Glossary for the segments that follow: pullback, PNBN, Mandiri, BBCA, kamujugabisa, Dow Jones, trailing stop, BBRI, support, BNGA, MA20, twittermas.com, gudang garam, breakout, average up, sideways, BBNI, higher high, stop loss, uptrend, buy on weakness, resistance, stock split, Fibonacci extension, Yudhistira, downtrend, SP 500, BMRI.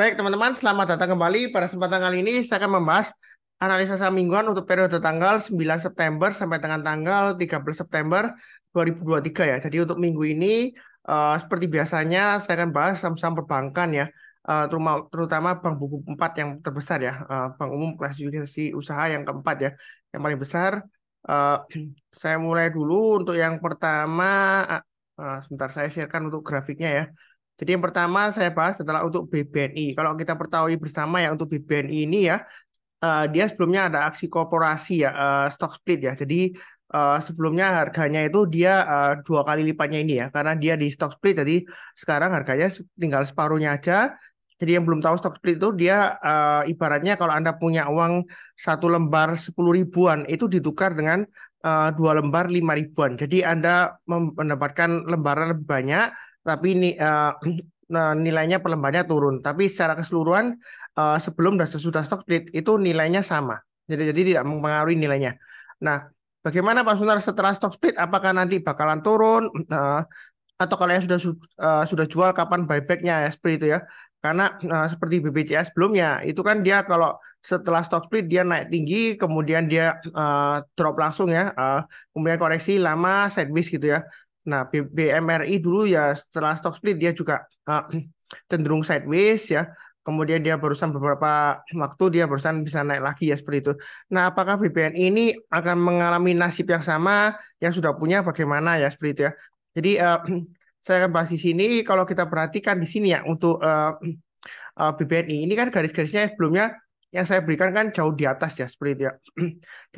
Baik teman-teman, selamat datang kembali. Pada kesempatan kali ini saya akan membahas analisa saham mingguan untuk periode tanggal 9 September sampai dengan tanggal 13 September 2023 ya. Jadi untuk minggu ini seperti biasanya saya akan bahas saham-saham perbankan ya. Terutama bank buku 4 yang terbesar ya. Bank umum klasifikasi usaha yang keempat ya. Yang paling besar. Saya mulai dulu untuk yang pertama. Sebentar saya sharekan untuk grafiknya ya. Jadi yang pertama saya bahas setelah untuk BBNI. Kalau kita ketahui bersama ya untuk BBNI ini ya, dia sebelumnya ada aksi korporasi ya, stock split ya. Jadi sebelumnya harganya itu dia 2 kali lipatnya ini ya, karena dia di stock split. Jadi sekarang harganya tinggal separuhnya aja. Jadi yang belum tahu stock split itu dia ibaratnya kalau Anda punya uang 1 lembar 10 ribuan itu ditukar dengan 2 lembar 5 ribuan. Jadi Anda mendapatkan lembaran lebih banyak, tapi ini nilainya per lembarnya turun. Tapi secara keseluruhan sebelum dan sesudah stock split itu nilainya sama. Jadi tidak mempengaruhi nilainya. Nah, bagaimana Pak Sunar setelah stock split? Apakah nanti bakalan turun? Atau kalau yang sudah jual kapan buybacknya ya, seperti itu ya? Karena seperti BBCA sebelumnya itu kan dia kalau setelah stock split dia naik tinggi, kemudian dia drop langsung ya, kemudian koreksi lama sideways gitu ya. Nah, BMRI dulu ya setelah stock split dia juga cenderung sideways ya. Kemudian dia barusan beberapa waktu dia barusan bisa naik lagi ya, seperti itu. Nah, apakah BBNI ini akan mengalami nasib yang sama yang sudah punya bagaimana ya, seperti itu ya. Jadi saya akan bahas di sini. Kalau kita perhatikan di sini ya untuk BBNI ini kan garis-garisnya sebelumnya yang saya berikan kan jauh di atas ya, seperti itu ya.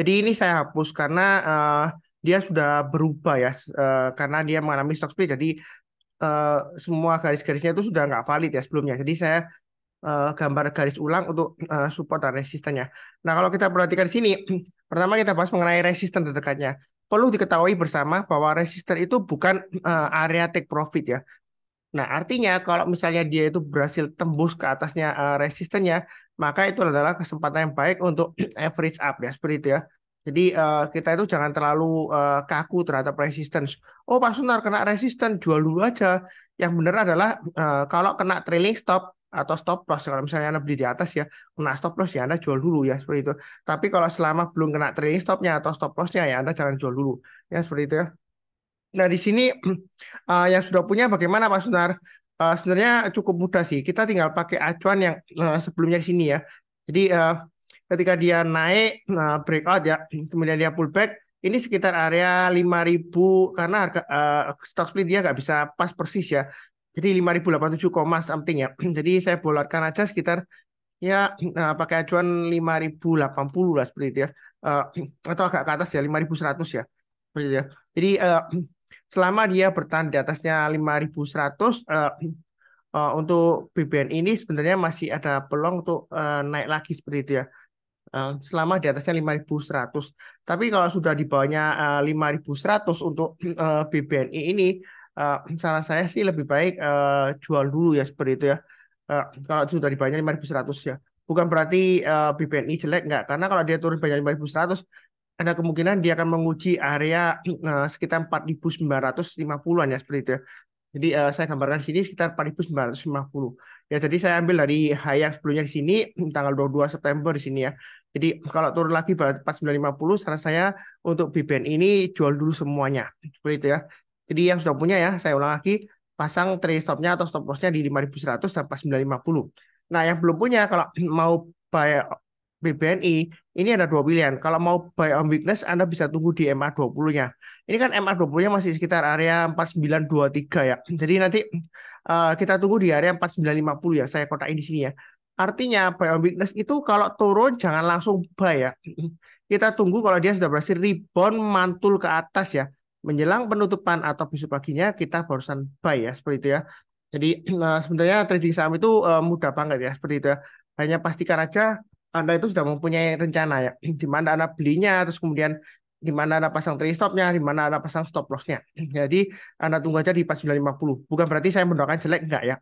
Jadi ini saya hapus karena dia sudah berubah ya, karena dia mengalami stock split. Jadi semua garis-garisnya itu sudah nggak valid ya sebelumnya. Jadi saya gambar garis ulang untuk support dan resistennya. Nah, kalau kita perhatikan di sini, pertama kita bahas mengenai resisten terdekatnya. Perlu diketahui bersama bahwa resisten itu bukan area take profit ya. Nah, artinya kalau misalnya dia itu berhasil tembus ke atasnya resistennya, maka itu adalah kesempatan yang baik untuk average up ya, seperti itu ya. Jadi kita itu jangan terlalu kaku terhadap resistance. Oh Pak Sunar kena resistance, jual dulu aja. Yang benar adalah kalau kena trailing stop atau stop loss. Kalau misalnya Anda beli di atas ya, kena stop loss ya Anda jual dulu ya, seperti itu. Tapi kalau selama belum kena trailing stopnya atau stop lossnya ya Anda jangan jual dulu ya, seperti itu ya. Nah di sini yang sudah punya bagaimana Pak Sunar? Sebenarnya cukup mudah sih. Kita tinggal pakai acuan yang sebelumnya di sini ya. Jadi ketika dia naik breakout ya, kemudian dia pullback, ini sekitar area 5.000 karena harga stock split dia nggak bisa pas persis ya. Jadi 5.087, something ya. Jadi saya bulatkan aja sekitar ya pakai acuan 5.080 lah, seperti itu ya. Atau agak ke atas ya, 5.100 ya. Jadi selama dia bertahan di atasnya 5.100 untuk BBN ini sebenarnya masih ada peluang untuk naik lagi, seperti itu ya. Selama di atasnya 5.100. Tapi kalau sudah di bawahnya 5.100 untuk BBNI ini, saran saya sih lebih baik jual dulu ya, seperti itu ya. Kalau sudah di bawahnya 5.100 ya. Bukan berarti BBNI jelek, enggak. Karena kalau dia turun banyak 5.100, ada kemungkinan dia akan menguji area sekitar 4.950-an ya, seperti itu ya. Jadi saya gambarkan di sini sekitar 4.950. Ya, jadi saya ambil dari high yang sebelumnya di sini tanggal 22 September di sini ya. Jadi kalau turun lagi 4.950, saran saya untuk BBN ini jual dulu semuanya. Seperti itu ya. Jadi yang sudah punya ya, saya ulang lagi, pasang trailing stopnya atau stop lossnya di 5.100 sampai 4.950. Nah, yang belum punya kalau mau buy BBNI, ini ada dua pilihan. Kalau mau buy on weakness, Anda bisa tunggu di MA20-nya. Ini kan MA20-nya masih sekitar area 4923 ya. Jadi nanti kita tunggu di area 4950 ya. Saya kotakin di sini ya. Artinya buy on weakness itu kalau turun jangan langsung buy ya. Kita tunggu kalau dia sudah berhasil rebound mantul ke atas ya. Menjelang penutupan atau besok paginya kita barusan buy ya, seperti itu ya. Jadi sebenarnya trading saham itu mudah banget ya, seperti itu ya. Hanya pastikan aja Anda itu sudah mempunyai rencana ya, di mana Anda belinya, terus kemudian di mana Anda pasang trailing stopnya, di mana Anda pasang stop lossnya. Jadi Anda tunggu aja di 4950. Bukan berarti saya mendoakan jelek, enggak ya.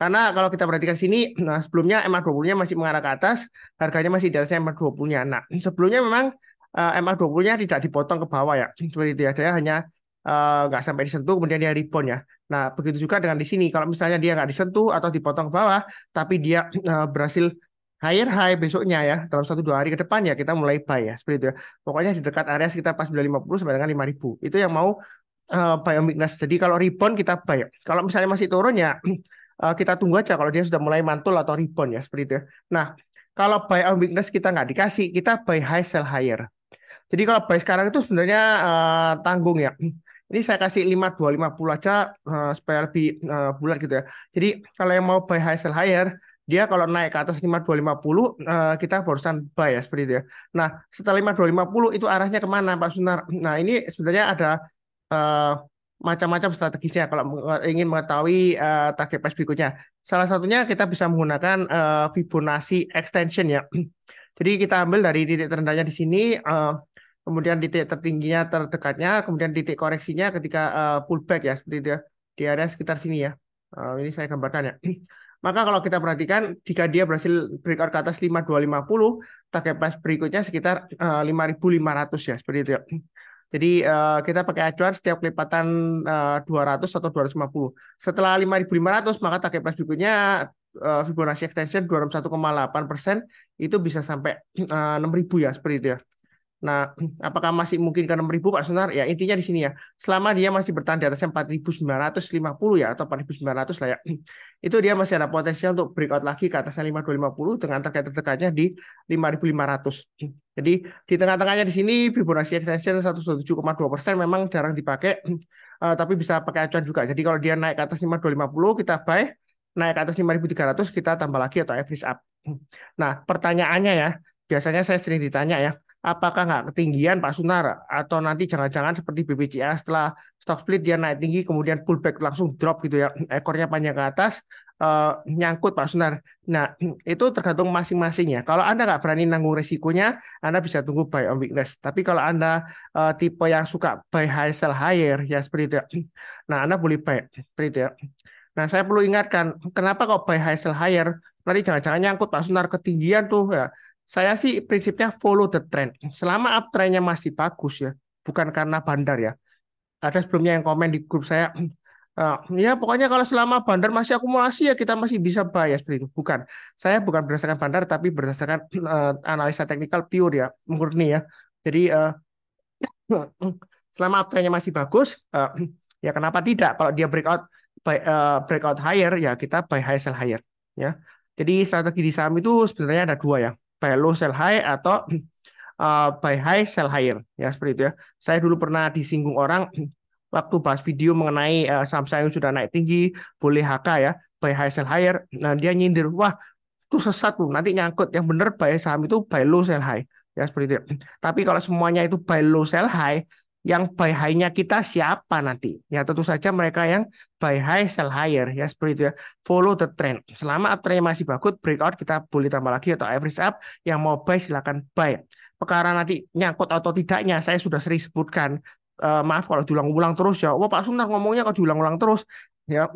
Karena kalau kita perhatikan sini, nah sebelumnya MA20-nya masih mengarah ke atas, harganya masih di atasnya MA20-nya. Nah sebelumnya memang MA20-nya tidak dipotong ke bawah ya, seperti itu ya. Dia hanya nggak sampai disentuh, kemudian dia rebound ya. Nah, begitu juga dengan di sini. Kalau misalnya dia nggak disentuh atau dipotong ke bawah, tapi dia berhasil higher high besoknya ya, dalam 1-2 hari ke depan ya, kita mulai buy ya, seperti itu ya. Pokoknya di dekat area sekitar pas 950 sampai dengan 5000. Itu yang mau buy on weakness. Jadi kalau rebound kita buy. Kalau misalnya masih turun ya, kita tunggu aja kalau dia sudah mulai mantul atau rebound ya, seperti itu ya. Nah, kalau buy on weakness kita nggak dikasih, kita buy high sell higher. Jadi kalau buy sekarang itu sebenarnya tanggung ya. Ini saya kasih 5250 aja supaya lebih bulat gitu ya. Jadi kalau yang mau buy high sell higher, dia kalau naik ke atas 5250 kita barusan buy ya, seperti itu ya. Nah, setelah 5250 itu arahnya kemana Pak Sunar? Nah, ini sebenarnya ada macam-macam strategisnya kalau ingin mengetahui target price berikutnya. Salah satunya kita bisa menggunakan Fibonacci extension ya. Jadi kita ambil dari titik terendahnya di sini, kemudian titik tertingginya terdekatnya, kemudian titik koreksinya ketika pullback ya, seperti itu ya, di area sekitar sini ya. Ini saya gambarkan ya. Maka kalau kita perhatikan, jika dia berhasil breakout ke atas 5250, target price berikutnya sekitar 5500 ya, seperti itu ya. Jadi kita pakai acuan setiap kelipatan 200 atau 250. Setelah 5500, maka target price berikutnya Fibonacci extension 21,8% itu bisa sampai 6000 ya, seperti itu ya. Nah, apakah masih mungkin ke 6000 Pak Sunar? Ya intinya di sini ya. Selama dia masih bertahan di atasnya 4950 ya atau 4900 lah ya. Itu dia masih ada potensial untuk breakout lagi ke atasnya 5250 dengan target terdekatnya di 5500. Jadi di tengah-tengahnya di sini Fibonacci extension 127,2% memang jarang dipakai, tapi bisa pakai acuan juga. Jadi kalau dia naik ke atas 5250 kita buy, naik ke atas 5300 kita tambah lagi atau average up. Nah, pertanyaannya ya, biasanya saya sering ditanya ya, apakah nggak ketinggian Pak Sunar? Atau nanti jangan-jangan seperti BBCA setelah stock split dia naik tinggi, kemudian pullback langsung drop gitu ya, ekornya panjang ke atas, nyangkut Pak Sunar. Nah, itu tergantung masing-masingnya. Kalau Anda nggak berani nanggung resikonya, Anda bisa tunggu buy on weakness. Tapi kalau Anda tipe yang suka buy high sell higher, ya seperti itu ya. Nah, Anda boleh buy, seperti itu ya. Nah, saya perlu ingatkan, kenapa kok buy high sell higher? Nanti jangan-jangan nyangkut Pak Sunar, ketinggian tuh ya. Saya sih prinsipnya follow the trend. Selama uptrendnya masih bagus ya, bukan karena bandar ya. Ada sebelumnya yang komen di grup saya, ya pokoknya kalau selama bandar masih akumulasi ya kita masih bisa buy ya, seperti itu. Bukan, saya bukan berdasarkan bandar tapi berdasarkan analisa teknikal pure ya, murni ya. Jadi selama uptrendnya masih bagus, ya kenapa tidak? Kalau dia breakout higher ya kita buy high sell higher ya. Jadi strategi di saham itu sebenarnya ada dua ya. Buy low sell high atau buy high sell higher ya, seperti itu ya. Saya dulu pernah disinggung orang waktu bahas video mengenai saham saya yang sudah naik tinggi boleh HK ya, buy high sell higher. Nah, dia nyindir, wah itu sesat tuh, nanti nyangkut. Yang bener buy saham itu buy low sell high ya, seperti itu ya. Tapi kalau semuanya itu buy low sell high, yang buy high-nya kita siapa nanti? Ya tentu saja mereka yang buy high sell higher ya, seperti itu ya. Follow the trend. Selama uptrend masih bagus, breakout kita boleh tambah lagi atau average up. Yang mau buy silakan buy. Perkara nanti nyangkut atau tidaknya saya sudah sering sebutkan. Maaf kalau diulang-ulang terus ya. Wah Pak Sunar ngomongnya kalau diulang-ulang terus ya.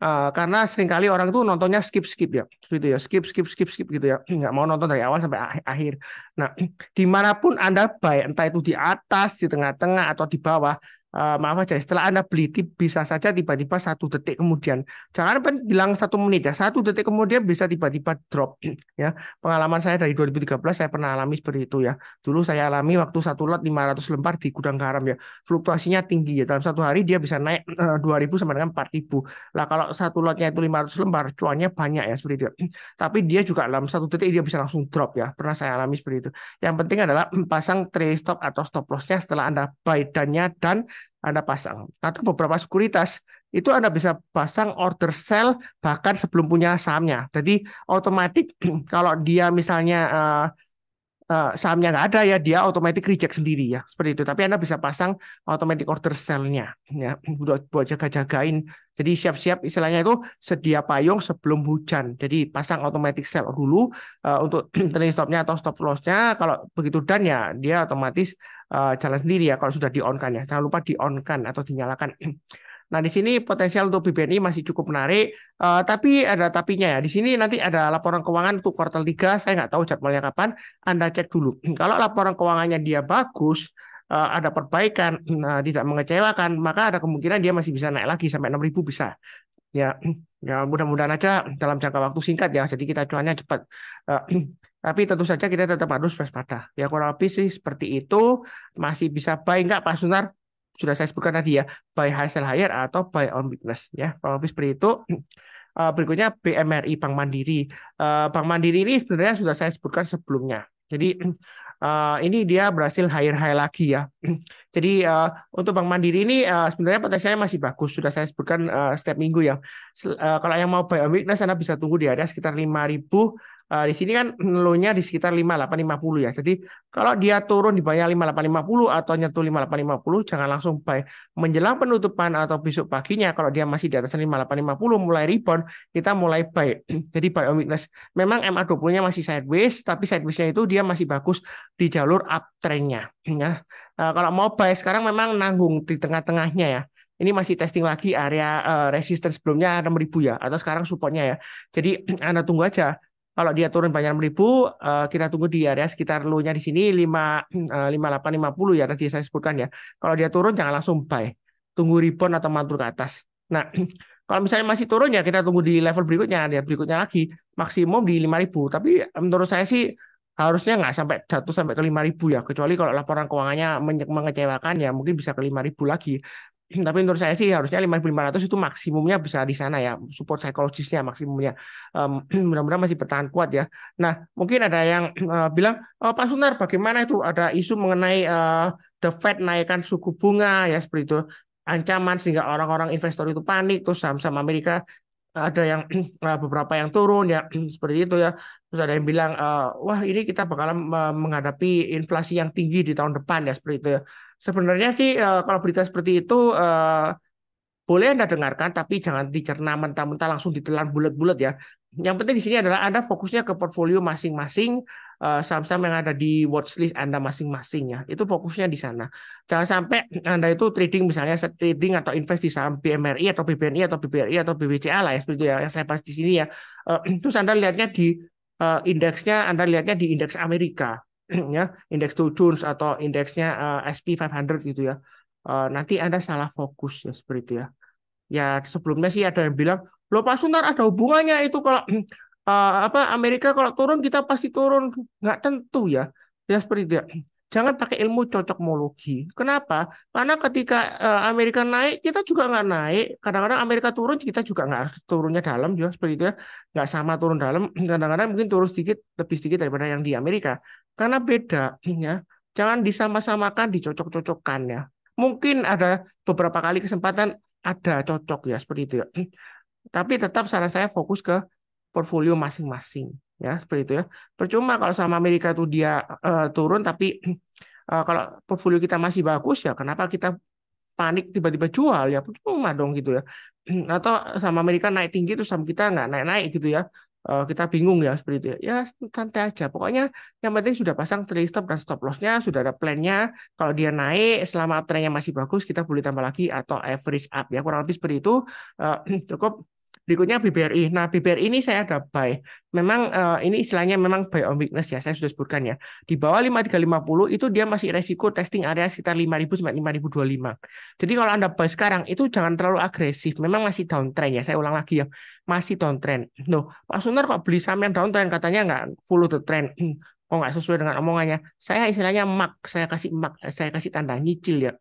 Karena seringkali orang itu nontonnya skip-skip ya, gitu ya, skip gitu ya, nggak mau nonton dari awal sampai akhir. Nah, dimanapun Anda buy, entah itu di atas, di tengah-tengah, atau di bawah, maaf aja, setelah Anda beli, bisa saja tiba-tiba 1 detik kemudian, jangan bilang 1 menit ya, 1 detik kemudian bisa tiba-tiba drop ya. Pengalaman saya dari 2013 saya pernah alami seperti itu ya. Dulu saya alami waktu 1 lot 500 lembar di Gudang Garam ya, fluktuasinya tinggi ya, dalam 1 hari dia bisa naik 2000 sampai dengan 4000. Lah kalau 1 lotnya itu 500 lembar, cuannya banyak ya, seperti itu. Tapi dia juga dalam 1 detik dia bisa langsung drop ya, pernah saya alami seperti itu. Yang penting adalah pasang trailing stop atau stop lossnya setelah Anda buy dan Anda pasang. Atau beberapa sekuritas itu Anda bisa pasang order sell bahkan sebelum punya sahamnya. Jadi otomatis kalau dia misalnya sahamnya nggak ada ya, dia otomatis reject sendiri ya, seperti itu. Tapi Anda bisa pasang automatic order sell-nya ya, buat jaga-jagain. Jadi siap-siap istilahnya itu sedia payung sebelum hujan. Jadi pasang automatic sell dulu untuk trailing stop-nya atau stop loss-nya. Kalau begitu dan ya dia otomatis jalan sendiri ya kalau sudah di-on-kan ya. Jangan lupa di-on-kan atau dinyalakan. Nah, di sini potensial untuk BBNI masih cukup menarik, tapi ada tapinya ya. Di sini nanti ada laporan keuangan untuk kuartal 3, saya nggak tahu jadwalnya kapan, Anda cek dulu. Kalau laporan keuangannya dia bagus, ada perbaikan, tidak mengecewakan, maka ada kemungkinan dia masih bisa naik lagi sampai 6.000 bisa. Ya mudah-mudahan aja dalam jangka waktu singkat ya, jadi kita cuannya cepat. Tapi tentu saja kita tetap harus waspada. Ya kurang lebih sih seperti itu, masih bisa buy nggak Pak Sunar? Sudah saya sebutkan tadi ya, buy high sell higher atau buy on weakness ya. Kurang lebih seperti itu. Berikutnya BMRI Bank Mandiri. Bank Mandiri ini sebenarnya sudah saya sebutkan sebelumnya. Jadi ini dia berhasil higher high lagi ya. Jadi untuk Bank Mandiri ini sebenarnya potensinya masih bagus. Sudah saya sebutkan setiap minggu ya. Kalau yang mau buy on weakness Anda bisa tunggu di area sekitar 5.000. Di sini kan low-nya di sekitar 5.850 ya. Jadi kalau dia turun di bawah 5.850 atau nyentuh 5.850 jangan langsung buy. Menjelang penutupan atau besok paginya kalau dia masih di atas 5.850 mulai rebound, kita mulai buy. Jadi buy on weakness. Memang MA20-nya masih sideways, tapi sideways-nya itu dia masih bagus di jalur uptrend-nya ya. Kalau mau buy sekarang memang nanggung di tengah-tengahnya ya. Ini masih testing lagi area resistance sebelumnya 6.000 ya, atau sekarang supportnya ya. Jadi Anda tunggu aja. Kalau dia turun banyak 6.000, kita tunggu di area sekitar low-nya di sini 5.850 ya, tadi saya sebutkan ya. Kalau dia turun jangan langsung buy, tunggu rebound atau mantul ke atas. Nah, kalau misalnya masih turun ya kita tunggu di level berikutnya, ya berikutnya lagi maksimum di 5.000. Tapi menurut saya sih harusnya nggak sampai jatuh sampai ke 5.000 ya, kecuali kalau laporan keuangannya mengecewakan ya mungkin bisa ke 5.000 lagi. Tapi menurut saya sih harusnya 5.500 itu maksimumnya bisa di sana ya, support psikologisnya maksimumnya. Mudah-mudahan masih bertahan kuat ya. Nah, mungkin ada yang bilang, oh, Pak Sunar bagaimana itu ada isu mengenai The Fed naikkan suku bunga ya seperti itu, ancaman sehingga orang-orang investor itu panik, terus saham-saham Amerika ada yang beberapa yang turun ya seperti itu ya. Terus ada yang bilang, wah ini kita bakalan menghadapi inflasi yang tinggi di tahun depan ya seperti itu ya. Sebenarnya sih kalau berita seperti itu boleh Anda dengarkan, tapi jangan dicerna mentah-mentah langsung ditelan bulat-bulat ya. Yang penting di sini adalah Anda fokusnya ke portfolio masing-masing, saham-saham yang ada di watchlist Anda masing-masing ya. Itu fokusnya di sana. Jangan sampai Anda itu trading, misalnya trading atau invest di saham BMRI atau BBNI atau BBRI atau BBCA lah ya, seperti itu ya, yang saya bahas di sini ya. Terus Anda lihatnya di indeksnya, Anda lihatnya di indeks Amerika. Ya, indeks Dow Jones atau indeksnya SP 500 gitu ya. Nanti Anda salah fokus ya seperti itu ya. Ya sebelumnya sih ada yang bilang, "Loh Pak Sunar ada hubungannya itu kalau Amerika kalau turun kita pasti turun." Nggak tentu ya. Ya seperti itu ya. Jangan pakai ilmu cocokmologi. Kenapa? Karena ketika Amerika naik, kita juga nggak naik. Kadang-kadang Amerika turun, kita juga nggak harus turunnya dalam. Juga seperti itu ya. Nggak sama turun dalam. Kadang-kadang mungkin turun sedikit, lebih sedikit daripada yang di Amerika. Karena beda. Ya. Jangan disama-samakan, dicocok-cocokkan. Ya. Mungkin ada beberapa kali kesempatan ada cocok. Ya seperti itu ya. Tapi tetap saran saya fokus ke portfolio masing-masing. Ya seperti itu ya. Percuma kalau sama Amerika tuh dia turun, tapi kalau portfolio kita masih bagus ya, kenapa kita panik tiba-tiba jual ya? Percuma dong gitu ya. Atau sama Amerika naik tinggi terus sama kita nggak naik-naik gitu ya, kita bingung ya seperti itu ya. Ya santai aja. Pokoknya yang penting sudah pasang trailing stop dan stop loss-nya, sudah ada plan-nya. Kalau dia naik, selama uptrend-nya masih bagus, kita boleh tambah lagi atau average up ya. Kurang lebih seperti itu. Cukup. Berikutnya BBRI. Nah, BBRI ini saya ada buy. Memang ini istilahnya memang buy on weakness ya. Saya sudah sebutkan ya. Di bawah 5.350 itu dia masih resiko testing area sekitar 5.000 sampai 5.025. Jadi kalau Anda buy sekarang itu jangan terlalu agresif. Memang masih downtrend ya. Saya ulang lagi ya. Masih downtrend. Loh, Pak Sunar kok beli saham yang downtrend? Katanya nggak follow the trend. Oh, nggak sesuai dengan omongannya. Saya istilahnya mark, saya kasih tanda nyicil ya.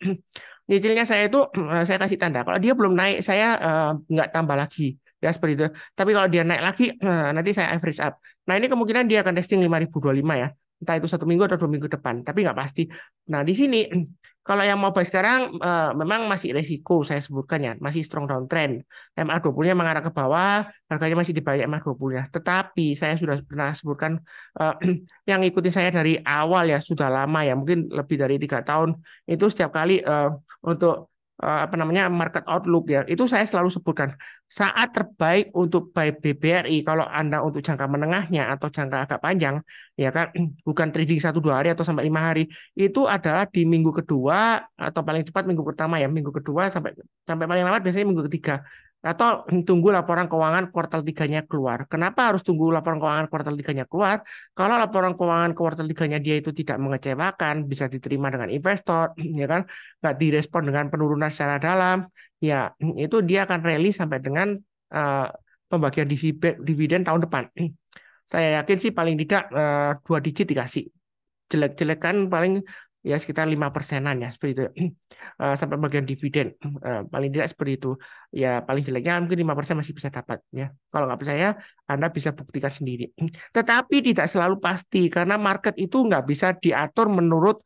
Nyicilnya saya itu saya kasih tanda. Kalau dia belum naik, saya nggak tambah lagi. Ya seperti itu. Tapi kalau dia naik lagi, nanti saya average up. Nah, ini kemungkinan dia akan testing 5.025 ya. Entah itu 1 minggu atau 2 minggu depan. Tapi nggak pasti. Nah, di sini kalau yang mau buy sekarang memang masih resiko saya sebutkan ya. Masih strong downtrend. MA20-nya mengarah ke bawah. Harganya masih di bawah MA20-nya. Tetapi saya sudah pernah sebutkan yang ngikutin saya dari awal ya. Sudah lama ya. Mungkin lebih dari 3 tahun. Itu setiap kali untuk market outlook ya, itu saya selalu sebutkan saat terbaik untuk buy BBRI kalau Anda untuk jangka menengahnya atau jangka agak panjang ya kan, bukan trading 1-2 hari atau sampai 5 hari, itu adalah di minggu kedua atau paling cepat minggu pertama ya, minggu kedua sampai paling lambat biasanya minggu ketiga. atau tunggu laporan keuangan kuartal 3-nya keluar. Kenapa harus tunggu laporan keuangan kuartal 3-nya keluar? Kalau laporan keuangan kuartal 3-nya dia itu tidak mengecewakan, bisa diterima dengan investor, ya kan? Nggak direspon dengan penurunan secara dalam, ya itu dia akan rally sampai dengan pembagian dividen tahun depan. Saya yakin sih paling tidak 2 digit dikasih. Jelek-jelek kan paling ya sekitar 5%-an ya seperti itu, sampai bagian dividen paling tidak seperti itu ya, paling jeleknya mungkin 5% masih bisa dapat ya. Kalau nggak percaya Anda bisa buktikan sendiri, tetapi tidak selalu pasti karena market itu nggak bisa diatur menurut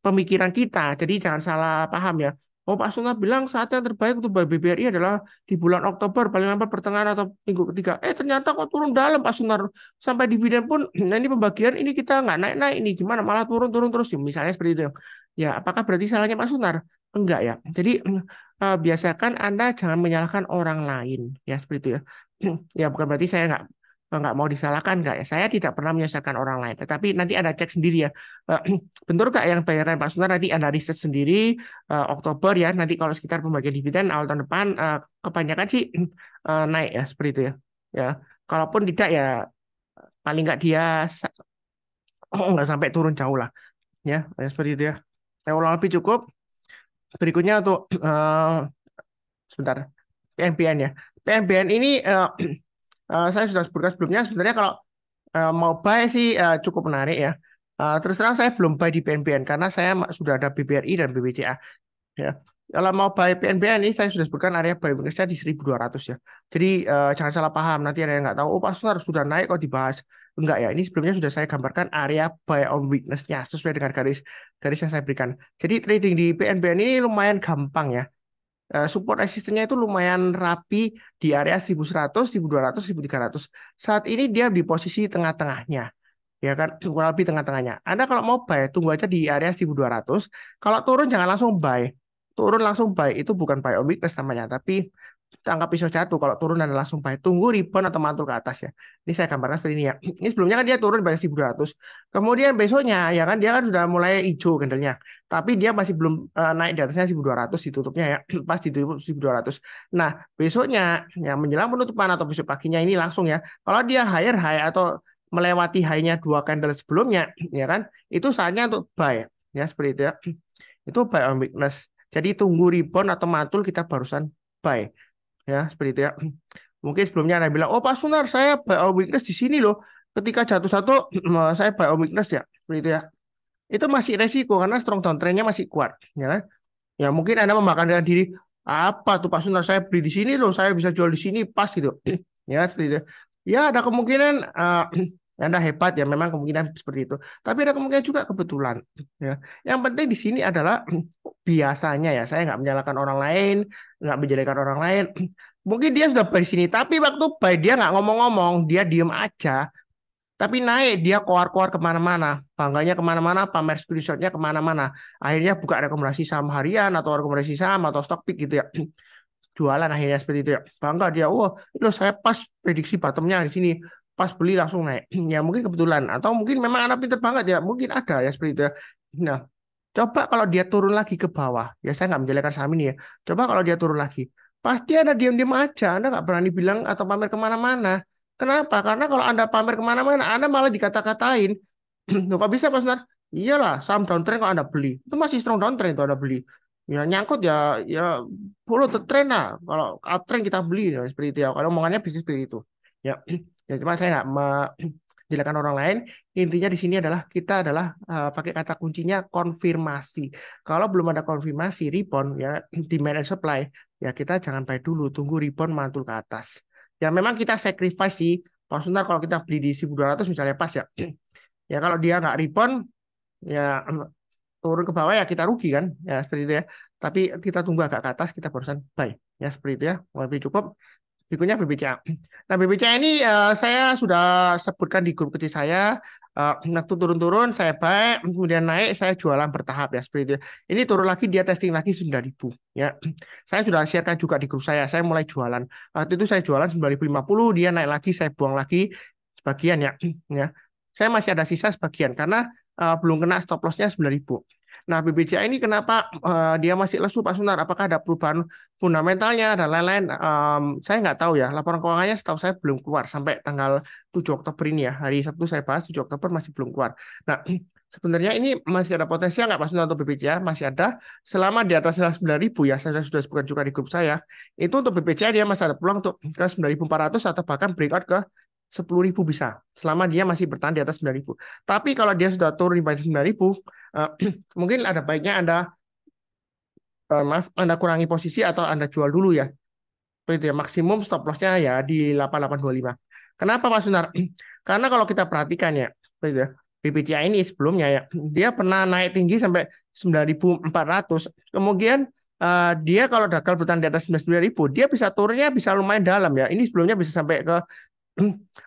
pemikiran kita. Jadi jangan salah paham ya, oh Pak Suna bilang saat yang terbaik untuk buy BBRI adalah di bulan Oktober paling lambat pertengahan atau minggu ketiga, ternyata kok turun dalam Pak Suna sampai dividen pun, nah ini pembagian ini kita nggak naik-naik, ini gimana malah turun-turun terus misalnya seperti itu ya. Apakah berarti salahnya Pak Sunar? Enggak ya. Jadi biasakan Anda jangan menyalahkan orang lain ya seperti itu ya. Ya bukan berarti saya nggak mau disalahkan, nggak ya, saya tidak pernah menyusahkan orang lain, tetapi nanti Anda cek sendiri ya, bentur nggak yang bayaran Pak Sunar, nanti Anda riset sendiri Oktober ya, nanti kalau sekitar pembagian dividen awal tahun depan kebanyakan sih naik ya seperti itu ya. Ya kalaupun tidak ya paling nggak dia nggak sampai turun jauh lah ya, seperti itu ya. Saya ulang lebih cukup. Berikutnya untuk sebentar PNBN ya. PNBN ini saya sudah sebutkan sebelumnya, sebenarnya kalau mau buy sih cukup menarik ya. Terus terang saya belum buy di PNBN karena saya sudah ada BBRI dan BBCA. Ya. Kalau mau buy PNBN ini saya sudah sebutkan area buy weakness-nya di 1.200 ya. Jadi jangan salah paham, nanti ada yang nggak tahu, oh Pak Sunar sudah naik kok dibahas. Enggak ya, ini sebelumnya sudah saya gambarkan area buy on weakness-nya sesuai dengan garis yang saya berikan. Jadi trading di PNBN ini lumayan gampang ya. Support resistance-nya itu lumayan rapi di area 1.100, 1.200, 1.300. Saat ini dia di posisi tengah-tengahnya. Ya kan, kurang lebih tengah-tengahnya. Anda kalau mau buy, tunggu aja di area 1.200. Kalau turun jangan langsung buy. Turun langsung buy itu bukan buy on weakness namanya, tapi anggap pisau jatuh. Kalau turun Anda langsung buy. Tunggu rebound atau mantul ke atas ya. Ini saya gambarkan seperti ini ya. Ini sebelumnya kan dia turun di 1.200. Kemudian besoknya ya kan dia kan sudah mulai hijau candlenya. Tapi dia masih belum naik di atasnya 1.200 ditutupnya ya. Pas di 1.200. Nah, besoknya ya menjelang penutupan atau besok paginya ini langsung ya. Kalau dia higher high atau melewati high-nya 2 candle sebelumnya ya kan, itu saatnya untuk buy ya seperti itu ya. Itu buy on weakness. Jadi tunggu rebound atau mantul kita barusan buy. Ya, seperti itu ya. Mungkin sebelumnya Anda bilang, "Oh, Pak Sunar, saya buy on weakness di sini loh. Ketika jatuh satu, saya buy on weakness ya." Seperti itu ya. Itu masih resiko karena strong downtrend-nya masih kuat, ya kan? Ya, mungkin Anda memakan diri, "Apa tuh Pak Sunar, saya beli di sini loh, saya bisa jual di sini pas gitu." Ya, seperti itu. Ya, ada kemungkinan Anda hebat ya, memang kemungkinan seperti itu. Tapi ada kemungkinan juga kebetulan. Ya. Yang penting di sini adalah biasanya ya, saya nggak menyalahkan orang lain, nggak menjelekan orang lain. Mungkin dia sudah buy di sini, tapi waktu buy dia nggak ngomong-ngomong, dia diem aja. Tapi naik, dia keluar-keluar kemana-mana. Bangganya kemana-mana, pamer screenshotnya kemana-mana. Akhirnya buka rekomendasi saham harian, atau rekomendasi saham, atau stock pick gitu ya. Jualan akhirnya seperti itu ya. Bangga dia, wah, loh, saya pas prediksi bottomnya di sini. Pas beli langsung naik, ya mungkin kebetulan atau mungkin memang anak pinter banget ya, mungkin ada ya seperti itu. Nah, coba kalau dia turun lagi ke bawah, ya saya nggak menjelekkan saham ini ya. Coba kalau dia turun lagi, pasti Anda diam-diam aja, Anda nggak berani bilang atau pamer kemana-mana. Kenapa? Karena kalau Anda pamer kemana-mana, Anda malah dikata-katain. Loh, kok bisa Pak Sunar? Iyalah, saham downtrend kalau Anda beli, itu masih strong downtrend itu Anda beli. Ya nyangkut ya, ya follow the trend lah. Kalau uptrend kita beli ya, seperti itu ya. Kalau omongannya bisnis seperti itu, ya. Ya, cuma saya nggak menjelaskan orang lain. Intinya di sini adalah kita adalah pakai kata kuncinya konfirmasi. Kalau belum ada konfirmasi rebound ya demand and supply ya kita jangan buy dulu, tunggu rebound mantul ke atas. Ya memang kita sacrifice sih. Pas sebentar kalau kita beli di 1.200 misalnya pas ya. Ya kalau dia nggak rebound ya turun ke bawah ya kita rugi kan. Ya seperti itu ya. Tapi kita tunggu agak ke atas kita barusan buy. Ya seperti itu ya. Lebih cukup. Berikutnya BBCA. Nah BBCA ini saya sudah sebutkan di grup kecil saya. Waktu turun-turun saya buy, kemudian naik saya jualan bertahap ya seperti itu. Ini turun lagi dia testing lagi 9.000 ya. Saya sudah sharekan juga di grup saya. Saya mulai jualan. Waktu itu saya jualan 9.050, dia naik lagi saya buang lagi sebagian ya. Saya masih ada sisa sebagian karena belum kena stop loss-nya 9.000. Nah, BBCA ini kenapa dia masih lesu, Pak Sunar? Apakah ada perubahan fundamentalnya dan lain-lain? Saya nggak tahu ya, laporan keuangannya setahu saya belum keluar sampai tanggal 7 Oktober ini ya. Hari Sabtu saya bahas, 7 Oktober masih belum keluar. Nah, sebenarnya ini masih ada potensial nggak, Pak Sunar, untuk BBCA? Masih ada. Selama di atas 9.000 ya, saya sudah sebutkan juga di grup saya, itu untuk BBCA dia masih ada peluang untuk ke 9.400 atau bahkan breakout ke 10.000 bisa, selama dia masih bertahan di atas 9.000. Tapi kalau dia sudah turun di bawah 9.000, mungkin ada baiknya Anda kurangi posisi atau Anda jual dulu ya. Begitu ya, maksimum stop loss-nya ya di 8825. Kenapa, Pak Sunar? Karena kalau kita perhatikan ya, begitu ya, BBCA ini sebelumnya ya, dia pernah naik tinggi sampai 9.400. Kemudian dia kalau gagal bertahan di atas 9.000, dia bisa turunnya bisa lumayan dalam ya. Ini sebelumnya bisa sampai ke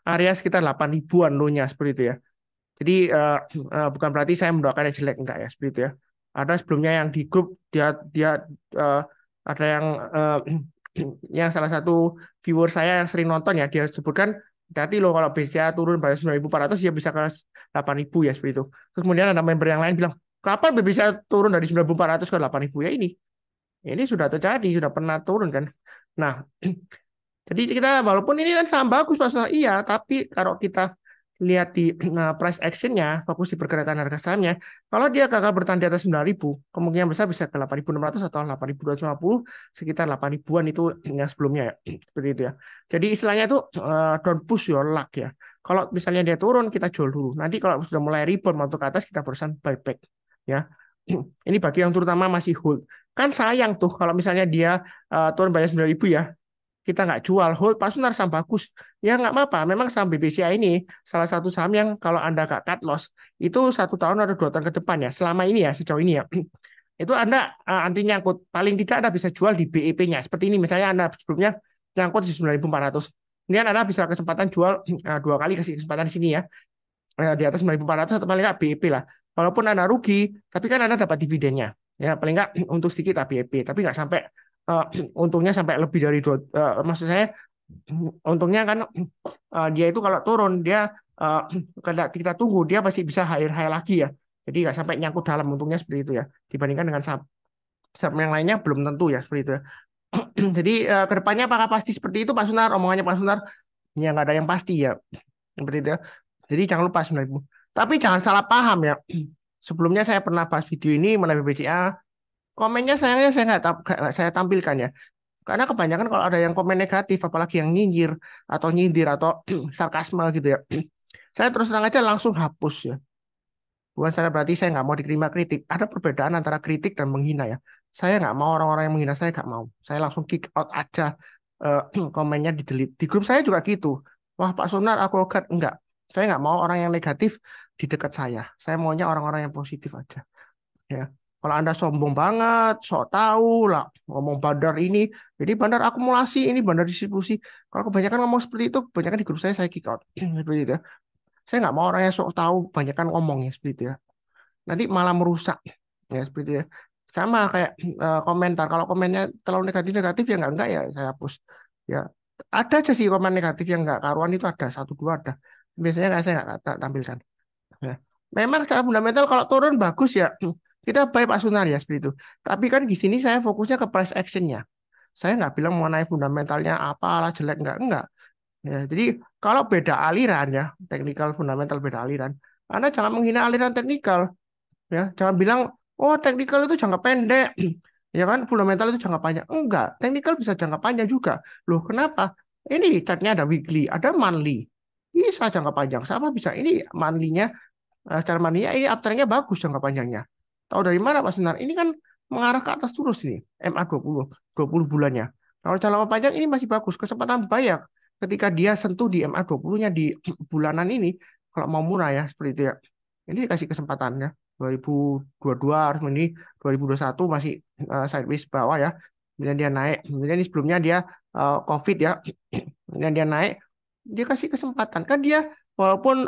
area sekitar 8.000-an low-nya seperti itu ya. Jadi bukan berarti saya mendoakan yang jelek, enggak ya, seperti itu ya. Ada sebelumnya yang di grup dia ada yang salah satu viewer saya yang sering nonton ya, dia sebutkan hati loh kalau BCA turun pada 9.400 dia bisa ke 8.000 ya, seperti itu. Terus kemudian ada member yang lain bilang, "Kapan BCA turun dari 9.400 ke 8.000 ya ini?" Ini sudah terjadi, sudah pernah turun kan. Nah, jadi kita walaupun ini kan saham bagus, Pak Sunar, iya, tapi kalau kita lihat di price action-nya, fokus di pergerakan harga sahamnya, kalau dia gagal bertahan di atas 9.000, kemungkinan besar bisa ke 8.600 atau 8.250, sekitar 8.000-an itu yang sebelumnya ya, seperti itu ya. Jadi istilahnya itu don't push your luck ya. Kalau misalnya dia turun, kita jual dulu. Nanti kalau sudah mulai rebound atau ke atas, kita berusaha buyback ya. Ini bagi yang terutama masih hold. Kan sayang tuh kalau misalnya dia turun banyak 9.000 ya, kita nggak jual, hold, Pak Sunar, saham bagus. Ya nggak apa-apa, memang saham BBCA ini salah satu saham yang kalau Anda nggak cut loss, itu 1 tahun atau 2 tahun ke depan ya, selama ini ya, sejauh ini ya, itu Anda anti nyangkut, paling tidak Anda bisa jual di BEP-nya. Seperti ini, misalnya Anda sebelumnya nyangkut di 9.400. Kemudian Anda bisa kesempatan jual 2 kali, kasih kesempatan di sini ya, di atas 9.400 atau paling nggak BEP lah. Walaupun Anda rugi, tapi kan Anda dapat dividennya. Ya, paling nggak untuk sedikit BEP, tapi nggak sampai untungnya sampai lebih dari maksud saya untungnya kan dia itu kalau turun dia kita tunggu dia pasti bisa higher high lagi ya, jadi nggak sampai nyangkut dalam, untungnya seperti itu ya, dibandingkan dengan saham yang lainnya belum tentu ya, seperti itu ya. Jadi kedepannya apakah pasti seperti itu, Pak Sunar? Omongannya Pak Sunar ya nggak ada yang pasti ya, seperti itu ya. Jadi jangan lupa 9.000, tapi jangan salah paham ya. Sebelumnya saya pernah bahas video ini mengenai BBCA. Komennya sayangnya saya nggak tampilkan ya. Karena kebanyakan kalau ada yang komen negatif, apalagi yang nyindir atau sarkasme gitu ya, saya terus terang aja langsung hapus ya. Bukan saya berarti saya nggak mau diterima kritik. Ada perbedaan antara kritik dan menghina ya. Saya nggak mau orang-orang yang menghina, saya nggak mau. Saya langsung kick out aja, komennya di-delete. Di grup saya juga gitu. Wah, Pak Sunar, aku logat. Enggak. Saya nggak mau orang yang negatif di dekat saya. Saya maunya orang-orang yang positif aja. Ya. Kalau Anda sombong banget, sok tahu lah, ngomong bandar ini, jadi bandar akumulasi, ini bandar distribusi. Kalau kebanyakan ngomong seperti itu, kebanyakan di grup saya kick out. Seperti itu ya. Saya nggak mau orang yang sok tahu, kebanyakan ngomongnya seperti itu ya. Nanti malah merusak, ya seperti itu ya. Sama kayak komentar, kalau komennya terlalu negatif-negatif ya nggak ya saya hapus. Ya ada aja sih komen negatif yang nggak karuan itu ada, 1-2 ada. Biasanya kayak saya nggak tampilkan. Ya. Memang secara fundamental kalau turun bagus ya. Kita buy, Pak Sunar ya, seperti itu. Tapi kan di sini saya fokusnya ke price action-nya. Saya nggak bilang mengenai fundamentalnya apalah jelek, enggak. Ya, jadi kalau beda aliran ya, teknikal fundamental beda aliran, Anda jangan menghina aliran teknikal. Ya, jangan bilang, "Oh, teknikal itu jangka pendek." Ya kan, fundamental itu jangka panjang. Enggak, teknikal bisa jangka panjang juga. Loh, kenapa? Ini chart-nya ada weekly, ada monthly. Bisa jangka panjang, sama bisa. Ini monthly-nya, secara monthly-nya ini uptrend-nya bagus jangka panjangnya. Tahu dari mana, Pak Sunar? Ini kan mengarah ke atas terus nih, MA20, 20 bulannya. Kalau jangka panjang ini masih bagus, kesempatan banyak ketika dia sentuh di MA20-nya di bulanan ini, kalau mau murah ya, seperti itu ya. Ini dikasih kesempatannya, 2022, ini 2021 masih sideways bawah ya, kemudian dia naik, kemudian ini sebelumnya dia COVID ya, kemudian dia naik, dia kasih kesempatan. Kan dia walaupun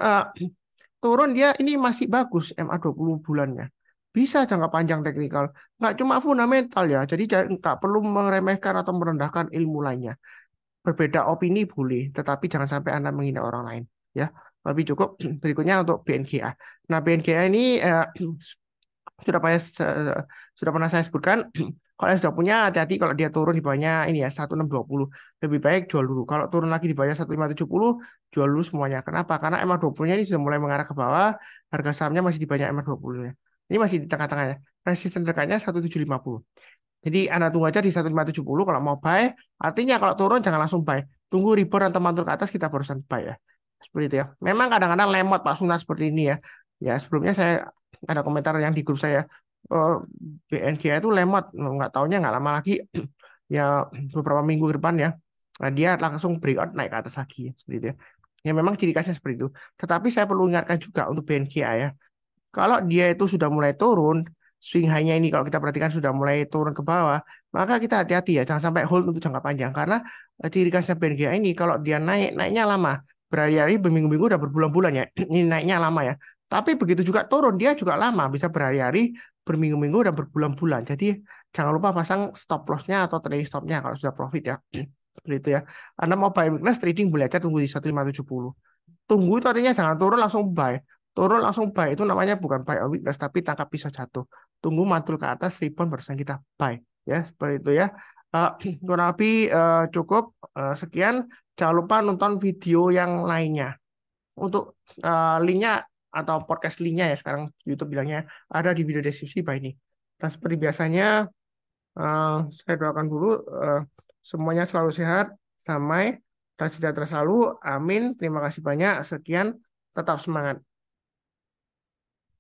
turun, dia ini masih bagus MA20 bulannya. Bisa jangka panjang teknikal, nggak cuma fundamental ya. Jadi nggak perlu meremehkan atau merendahkan ilmu lainnya. Berbeda opini boleh, tetapi jangan sampai Anda menghina orang lain ya. Tapi cukup berikutnya untuk BNGA. Nah, BNGA ini sudah pernah saya sebutkan, kalau yang sudah punya hati-hati kalau dia turun di bawahnya ini ya 1620, lebih baik jual dulu. Kalau turun lagi di bawahnya 1570, jual dulu semuanya. Kenapa? Karena MA20-nya ini sudah mulai mengarah ke bawah, harga sahamnya masih di banyak MA20-nya. Ini masih di tengah-tengahnya. Resisten dekatnya 1750. Jadi Anda tunggu aja di 1570 kalau mau buy. Artinya kalau turun jangan langsung buy. Tunggu rebound atau mantul ke atas kita barusan buy ya. Seperti itu ya. Memang kadang-kadang lemot Pak Suna seperti ini ya. Ya sebelumnya saya ada komentar yang di grup saya, BNGA itu lemot, nggak taunya nggak lama lagi ya beberapa minggu ke depan ya, nah, dia langsung breakout naik ke atas lagi ya, seperti itu ya. Ya memang ciri khasnya seperti itu. Tetapi saya perlu ingatkan juga untuk BNGA ya, kalau dia itu sudah mulai turun, swing high-nya ini kalau kita perhatikan sudah mulai turun ke bawah, maka kita hati-hati ya, jangan sampai hold untuk jangka panjang, karena ciri khasnya BNGA ini kalau dia naik, naiknya lama, berhari-hari, berminggu-minggu, udah berbulan-bulan ya, ini naiknya lama ya. Tapi begitu juga turun, dia juga lama, bisa berhari-hari, berminggu-minggu, dan berbulan-bulan. Jadi jangan lupa pasang stop loss-nya atau trailing stop-nya kalau sudah profit ya. Seperti itu ya. Anda mau buy weakness trading boleh aja tunggu di 1570. Tunggu itu artinya jangan turun langsung buy. Turun langsung buy itu namanya bukan buy on weakness, tapi tangkap pisau jatuh. Tunggu mantul ke atas, rebound barusan kita buy. Ya, seperti itu ya. Kurang lebih cukup sekian. Jangan lupa nonton video yang lainnya. Untuk linknya atau podcast linknya ya, sekarang YouTube bilangnya ada di video deskripsi Pak ini. Dan seperti biasanya saya doakan dulu semuanya selalu sehat, damai, dan sejahtera selalu. Amin. Terima kasih banyak. Sekian. Tetap semangat.